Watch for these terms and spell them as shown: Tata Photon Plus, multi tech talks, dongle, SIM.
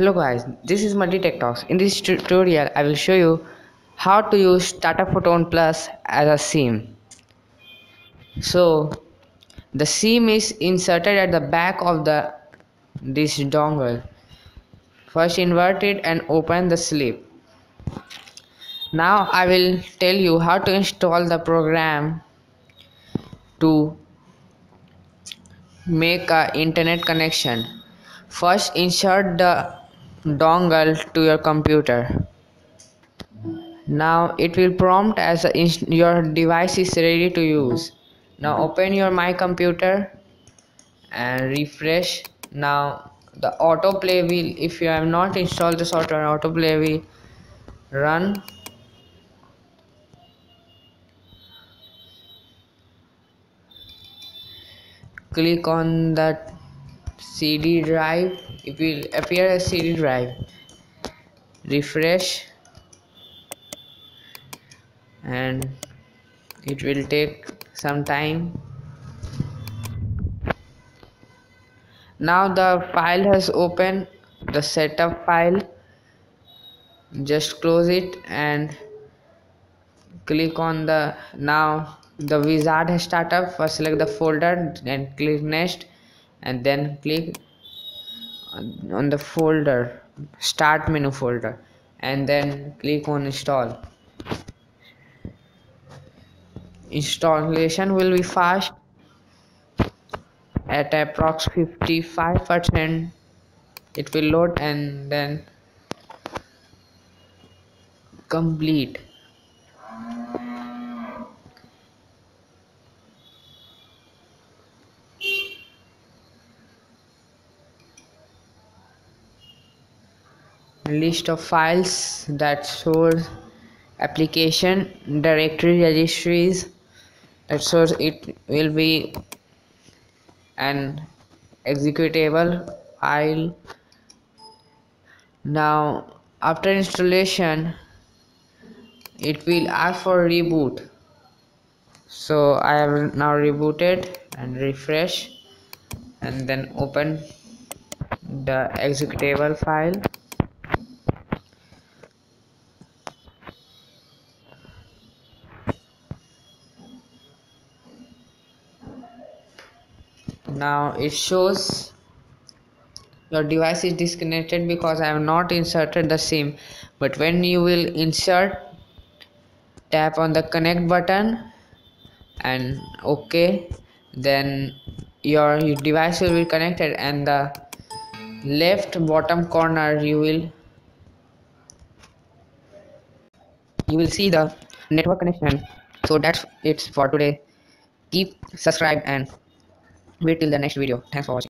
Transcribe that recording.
Hello guys, this is Multi Tech Talks. In this tutorial, I will show you how to use Tata Photon Plus as a SIM. So, the SIM is inserted at the back of this dongle. First, invert it and open the slip. Now, I will tell you how to install the program to make an internet connection. First, insert the dongle to your computer. Now it will prompt as your device is ready to use. Now open your My Computer and refresh. Now the autoplay will, if you have not installed the software, autoplay will run. Click on that CD drive, it will appear as CD drive. Refresh and it will take some time. Now the file has opened, the setup file. Just close it and click on the, now the wizard has started. First select the folder and click next, and then click on the folder, start menu folder, and then click on install. Installation will be fast at approx 55%. It will load and then complete. List of files that shows application directory registries, that shows it will be an executable file. Now after installation it will ask for reboot, so I have now rebooted and refresh and then open the executable file. Now it shows your device is disconnected because I have not inserted the SIM, but when you will insert, tap on the connect button and OK, then your device will be connected, and the left bottom corner you will see the network connection. So that's it for today. Keep subscribed and wait till the next video. Thanks for watching.